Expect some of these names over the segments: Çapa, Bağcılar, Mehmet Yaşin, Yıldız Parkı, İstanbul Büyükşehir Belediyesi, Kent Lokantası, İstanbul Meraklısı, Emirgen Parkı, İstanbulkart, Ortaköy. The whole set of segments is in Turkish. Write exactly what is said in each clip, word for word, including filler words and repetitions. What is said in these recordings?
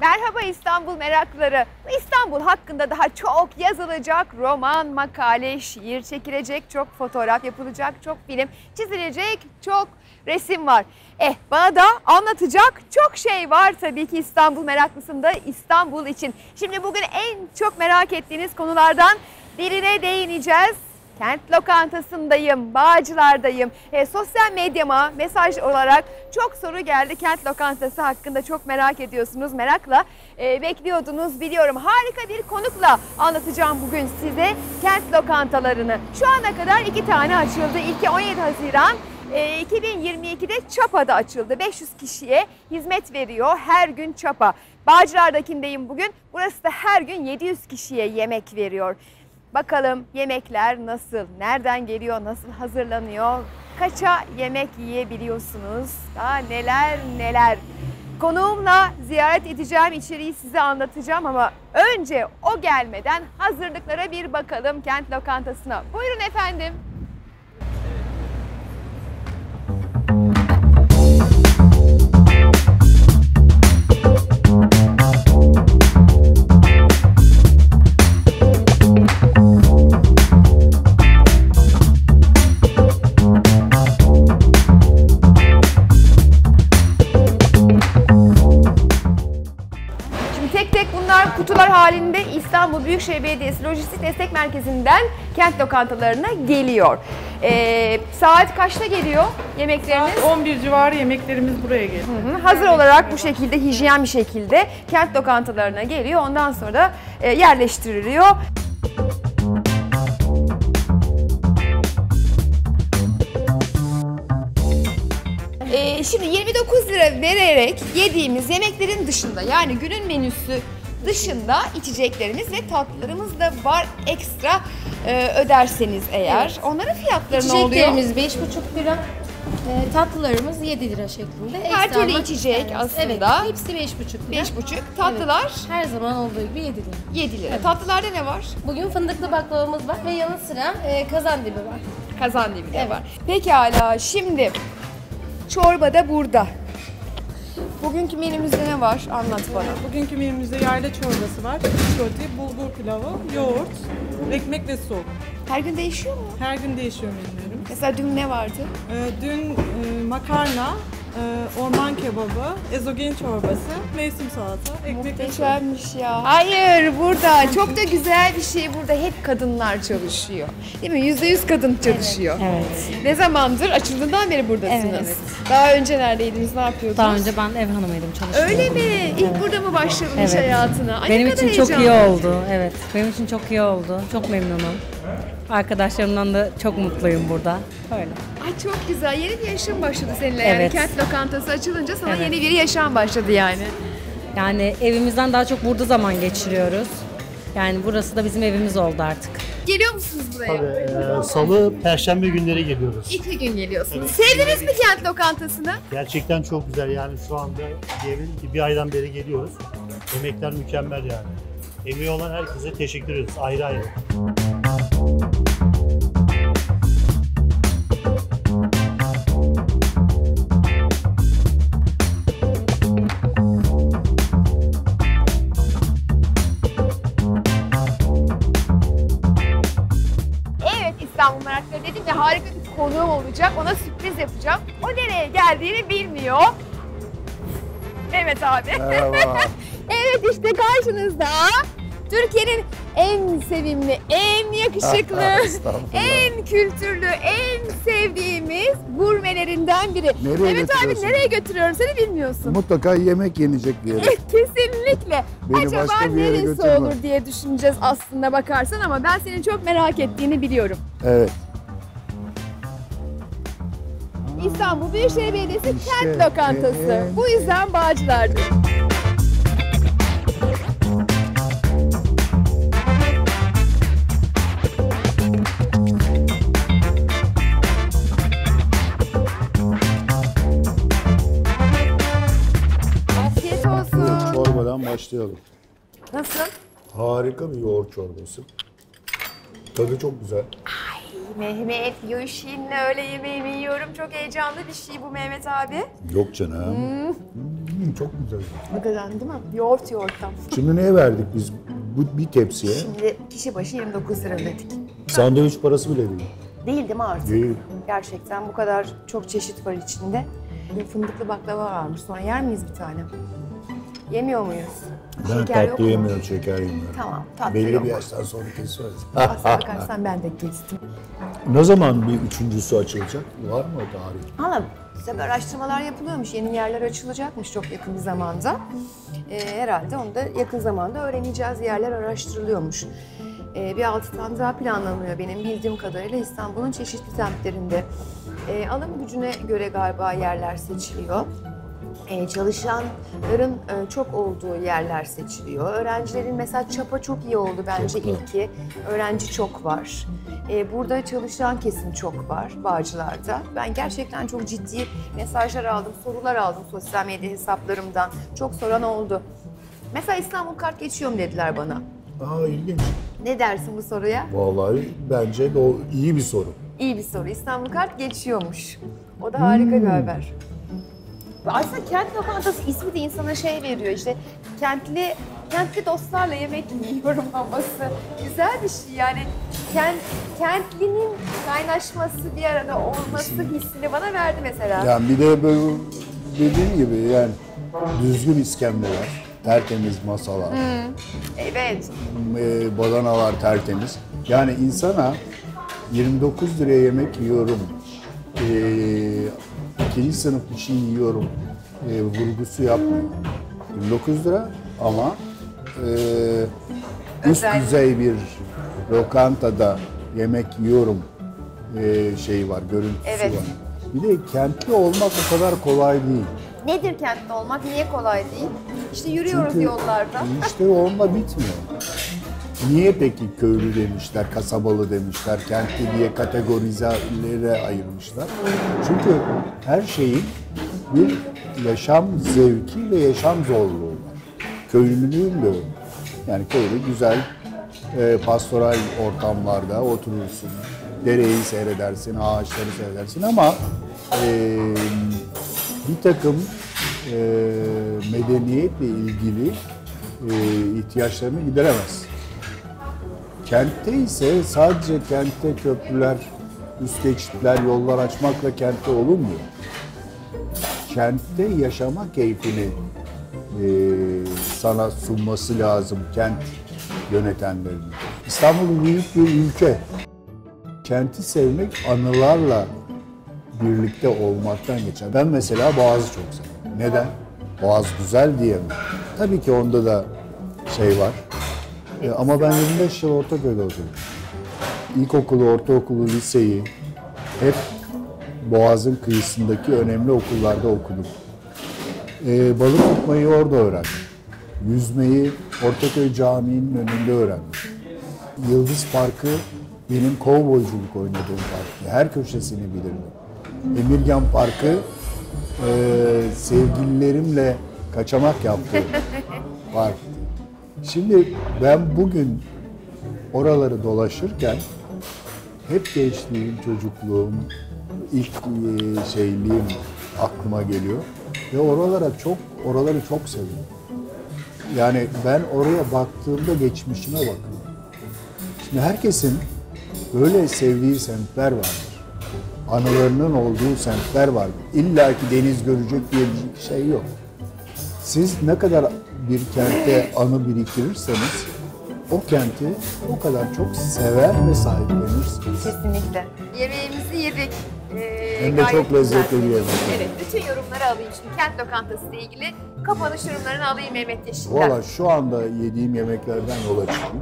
Merhaba İstanbul meraklıları. İstanbul hakkında daha çok yazılacak roman, makale, şiir çekilecek, çok fotoğraf yapılacak, çok film çizilecek, çok resim var. Eh bana da anlatacak çok şey var tabii ki İstanbul meraklısında İstanbul için. Şimdi bugün en çok merak ettiğiniz konulardan birine değineceğiz. Kent lokantasındayım, Bağcılar'dayım. E, sosyal medyama mesaj olarak çok soru geldi. Kent lokantası hakkında çok merak ediyorsunuz, merakla e, bekliyordunuz biliyorum. Harika bir konukla anlatacağım bugün size kent lokantalarını. Şu ana kadar iki tane açıldı. İlki on yedi Haziran. iki bin yirmi iki'de Çapa'da açıldı. beş yüz kişiye hizmet veriyor her gün Çapa. Bağcılar'dakindeyim bugün. Burası da her gün yedi yüz kişiye yemek veriyor. Bakalım yemekler nasıl, nereden geliyor, nasıl hazırlanıyor, kaça yemek yiyebiliyorsunuz, daha neler neler. Konuğumla ziyaret edeceğim, içeriği size anlatacağım ama önce o gelmeden hazırlıklara bir bakalım kent lokantasına. Buyurun efendim. Kutular halinde İstanbul Büyükşehir Belediyesi Lojistik Destek Merkezi'nden kent lokantalarına geliyor. Ee, saat kaçta geliyor yemekleriniz? Saat on bir civarı yemeklerimiz buraya geliyor. Hı hı. Hazır evet, olarak evet. Bu şekilde hijyen bir şekilde kent lokantalarına geliyor. Ondan sonra da e, yerleştiriliyor. Ee, şimdi yirmi dokuz lira vererek yediğimiz yemeklerin dışında, yani günün menüsü dışında içeceklerimiz ve tatlılarımız da var ekstra e, öderseniz eğer. Evet. Onların fiyatları ne oluyor? İçeceklerimiz beş buçuk lira, e, tatlılarımız yedi lira şeklinde. Her ekstra türlü içecek yani aslında. Evet, hepsi beş buçuk lira. beş buçuk. Tatlılar? Evet, her zaman olduğu gibi yedi lira. yedi lira. Evet. Tatlılarda ne var? Bugün fındıklı baklavamız var ve yanı sıra e, kazandibi var. Kazandibi de evet. var. Pekala, şimdi çorba da burada. Bugünkü menümüzde ne var? Anlat bana. Bugünkü menümüzde yayla çorbası var, çikolata, bulgur pilavı, yoğurt, ekmek ve su. Her gün değişiyor mu? Her gün değişiyor menülerim. Mesela dün ne vardı? Ee, dün e, makarna, e, orman kebabı, ezogelin çorbası, mevsim salata, ekmek ve su. Muhteşemmiş ya. Hayır, burada çok da güzel bir şey, burada hep kadınlar çalışıyor. Değil mi? yüzde yüz kadın çalışıyor. Evet. evet. Ne zamandır? Açıldığından beri buradasınız. Evet. Daha önce neredeydiniz, ne yapıyordunuz? Daha önce ben ev hanımıydım, çalışıyordum. Öyle mi? Evet. İlk burada mı başladın evet. iş hayatına? Ay, benim için çok iyi oldu. Evet, benim için çok iyi oldu. Çok memnunum. Arkadaşlarımdan da çok mutluyum burada. Öyle. Ay çok güzel. Yeni bir yaşam başladı seninle yani. Evet. Kent lokantası açılınca sana evet. yeni bir yaşam başladı yani. Yani evimizden daha çok burada zaman geçiriyoruz. Yani burası da bizim evimiz oldu artık. Geliyor musunuz buraya? Tabii. E, Salı, Perşembe günleri geliyoruz. İki gün geliyorsunuz. Evet. Sevdiniz mi kent lokantasını? Gerçekten çok güzel. Yani şu anda diyebilirim ki bir aydan beri geliyoruz. Yemekler mükemmel yani. Emeği olan herkese teşekkür ediyoruz. Ayrı ayrı. Harika bir konuğum olacak. Ona sürpriz yapacağım. O nereye geldiğini bilmiyor. Mehmet abi. Evet işte karşınızda Türkiye'nin en sevimli, en yakışıklı, en kültürlü, en sevdiğimiz gurmelerinden biri. Nereye Mehmet abi nereye götürüyorum seni bilmiyorsun. Mutlaka yemek yenecek bir yere. Kesinlikle. Beni acaba neresi götürme. olur diye düşüneceğiz aslında bakarsan ama ben senin çok merak ettiğini biliyorum. Evet. İstanbul Büyükşehir Belediyesi işte, kent lokantası. E, e, Bu yüzden Bağcılar'dır. Afiyet olsun. Çorbadan başlayalım. Nasıl? Harika bir yoğurt çorbası. Tadı çok güzel. Mehmet Yaşin'le öğle yemeğimi yiyorum. Çok heyecanlı bir şey bu Mehmet abi. Yok canım. Hmm. değil mi? Çok güzel. Hakikaten değil mi? Yoğurt yoğurttan. Şimdi neye verdik biz bu bir tepsiye? Şimdi kişi başı yirmi dokuz lira ödedik. Sandviç parası bile değil. Değil değil mi artık? Değil. Gerçekten bu kadar çok çeşit var içinde. Bir fındıklı baklava varmış. Sonra yer miyiz bir tane? Yemiyor muyuz? Ben şeker tatlı yemiyorum, şeker yemiyorum. Tamam, tatlı Belli yok. Bir yaştan sonra kesiyoruz. Aslına bakarsan ben de kestim. Ne zaman bir üçüncüsü açılacak? Var mı o tarih? Valla işte araştırmalar yapılıyormuş, yeni yerler açılacakmış çok yakın bir zamanda. Ee, herhalde onu da yakın zamanda öğreneceğiz, yerler araştırılıyormuş. Ee, bir altı tane daha planlanıyor benim bildiğim kadarıyla İstanbul'un çeşitli semtlerinde. Ee, alım gücüne göre galiba yerler seçiliyor. Ee, çalışanların e, çok olduğu yerler seçiliyor. Öğrencilerin mesela Çapa çok iyi oldu bence ilki. Öğrenci çok var. Ee, burada çalışan kesim çok var Bağcılar'da. Ben gerçekten çok ciddi mesajlar aldım, sorular aldım sosyal medya hesaplarımdan. Çok soran oldu. Mesela İstanbulkart geçiyorum dediler bana. Aa, ilginç. Ne dersin bu soruya? Vallahi bence de o iyi bir soru. İyi bir soru. İstanbulkart geçiyormuş. O da harika hmm. bir haber. Aslında kent lokantası ismi de insana şey veriyor işte kentli kentli dostlarla yemek yiyorum havası. Güzel bir şey yani kent, kentlinin kaynaşması bir arada olması hissini bana verdi mesela. Yani bir de böyle dediğim gibi yani düzgün iskemleler, tertemiz masalar, hmm. evet. E, badanalar tertemiz. Yani insana yirmi dokuz liraya yemek yiyorum. E, İkinci sınıf bir şey yiyorum e, vurgusu yapmıyorum. yirmi dokuz lira ama e, üst düzey bir lokantada yemek yiyorum e, şeyi var, görüntüsü evet. var. Bir de kentli olmak o kadar kolay değil. Nedir kentli olmak? Niye kolay değil? İşte yürüyoruz çünkü yollarda. İşte onunla bitmiyor. Niye peki köylü demişler, kasabalı demişler, kentli diye kategorilere ayırmışlar? Çünkü her şeyin bir yaşam zevki ve yaşam zorluğu var. Köylülüğün de yani köylü güzel e, pastoral ortamlarda oturursun, dereyi seyredersin, ağaçları seyredersin ama e, bir takım e, medeniyetle ilgili e, ihtiyaçlarını gideremez. Kentte ise sadece kentte köprüler, üst geçitler, yollar açmakla kentte olunmuyor. Kentte yaşama keyfini e, sana sunması lazım kent yönetenlerin. İstanbul büyük bir ülke. Kenti sevmek anılarla birlikte olmaktan geçer. Ben mesela Boğaz'ı çok seviyorum. Neden? Boğaz güzel diye mi? Tabii ki onda da şey var. E, ama ben yirmi beş yıl Ortaköy'de oturdum. İlkokulu, ortaokulu, liseyi hep Boğaz'ın kıyısındaki önemli okullarda okudum. E, balık tutmayı orada öğrendim. Yüzmeyi Ortaköy Camii'nin önünde öğrendim. Yıldız Parkı benim kovboyculuk oynadığım parktı. Her köşesini bilirdim. Emirgen Parkı e, sevgililerimle kaçamak yaptığım parktı. Şimdi ben bugün oraları dolaşırken hep gençliğim, çocukluğum, ilk şeyliğim aklıma geliyor ve oralara çok, oraları çok seviyorum. Yani ben oraya baktığımda geçmişime bakıyorum. Şimdi herkesin böyle sevdiği semtler vardır. Anılarının olduğu semtler vardır. İlla ki deniz görecek diye bir şey yok. Siz ne kadar bir kente anı biriktirirseniz o kenti o kadar çok sever ve sahiplenirsiniz. Kesinlikle. Yemeğimizi yedik. Ee, Hem de çok lezzetli bir yemek. Evet, bütün yorumları alayım şimdi. Kent lokantası ile ilgili kapanış yorumlarını alayım Mehmet Yaşin'den. Valla şu anda yediğim yemeklerden yola çıkıyorum.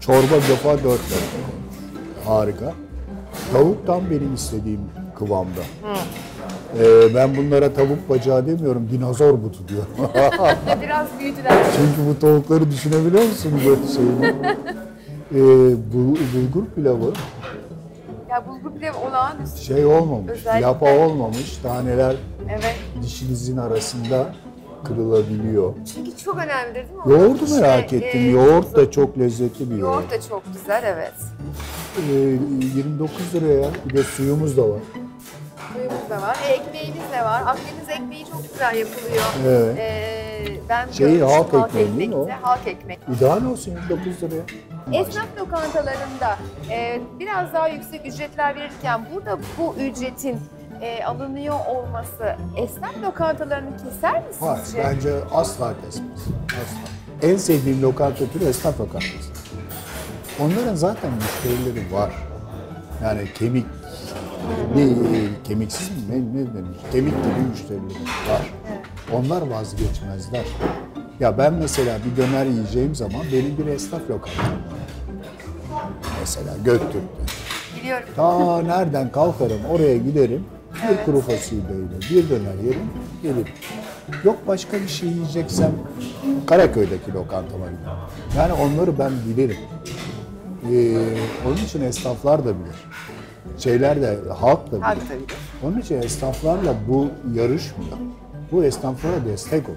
Çorba defa dört lira. Harika. Tavuk tam benim istediğim kıvamda. Hı. Ee, ben bunlara tavuk bacağı demiyorum, dinozor butu diyorum. Biraz büyüdüler. Çünkü bu tavukları düşünebiliyor musun böyle şeyini? Ee, bul bulgur pilavı. Ya bulgur pilavı olağanüstü. Şey olmamış, özellikle lapa olmamış, taneler evet. dişinizin arasında kırılabiliyor. Çünkü çok önemlidir değil mi? Yoğurdu şey, merak ettim, e, yoğurt da çok lezzetli bir yoğurt. Yoğurt da çok güzel, evet. Ee, yirmi dokuz liraya, bir de suyumuz da var. suyumuz da var. E, ekmeğimiz de var. Akdeniz ekmeği çok güzel yapılıyor. Evet. E, ben Şeyi, halk, halk ekmeği ekmek değil mi o? Halk ekmek. İdeal olsun dokuz liraya. Esnaf lokantalarında e, biraz daha yüksek ücretler verirken burada bu ücretin e, alınıyor olması esnaf lokantalarını keser mi sizce? Hayır, bence asla kesmez. Asla. En sevdiğim lokanta türü esnaf lokantası. Onların zaten müşterileri var. Yani kemik, ne, kemiksiz mi? Ne, ne demiş? Kemik gibi müşterileri var. Onlar vazgeçmezler. Ya ben mesela bir döner yiyeceğim zaman benim bir esnaf lokantam var. Mesela Göktürk'te. Biliyorum. Ta nereden kalkarım oraya giderim, bir evet. kuru fasulyeyle bir döner yerim, gelirim. Yok başka bir şey yiyeceksem Karaköy'deki lokantama giderim. Yani onları ben bilirim. Ee, onun için esnaflar da bilir. Şeyler de, halk da bilir. Onun için esnaflarla bu yarışmıyor. Bu esnaflara destek olur.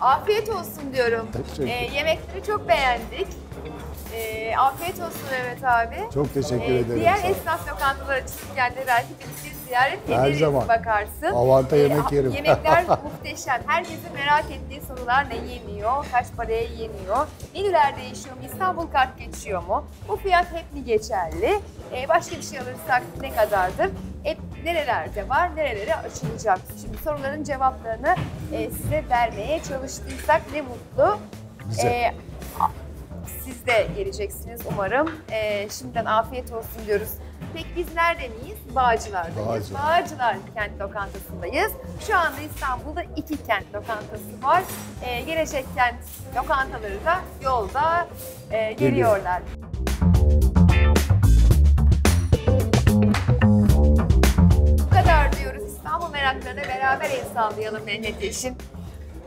Afiyet olsun diyorum. Ee, yemekleri çok beğendik. E, afiyet olsun Mehmet abi. Çok teşekkür e, ederim. Diğer esnaf lokantalar açılırken de belki bizi ziyaret Her ederiz zaman. Bakarsın. Avanta yemek e, yerim. Yemekler muhteşem. Herkesin merak ettiği sorular ne yeniyor, kaç paraya yeniyor, menüler değişiyor mu, İstanbulkart geçiyor mu, bu fiyat hep mi geçerli, e, başka bir şey alırsak ne kadardır, hep nerelerde var, nerelere açılacak. Şimdi soruların cevaplarını e, size vermeye çalıştıysak ne mutlu. Güzel. E, Siz de geleceksiniz umarım. Ee, şimdiden afiyet olsun diyoruz. Peki biz nerede miyiz? Bağcılar'dayız. Bağcılar. Bağcılar kent lokantasındayız. Şu anda İstanbul'da iki kent lokantası var. Ee, gelecek kent lokantaları da yolda e, geliyorlar. Bu kadar diyoruz. İstanbul meraklarına beraber el sallayalım Mehmet Yaşin.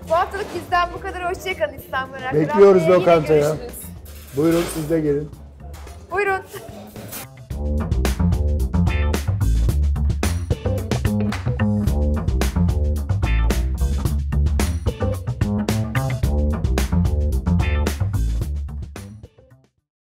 Bu haftalık bizden bu kadar. Hoşçakalın İstanbul meraklarına. Bekliyoruz lokantaya. Buyurun siz de gelin. Buyurun.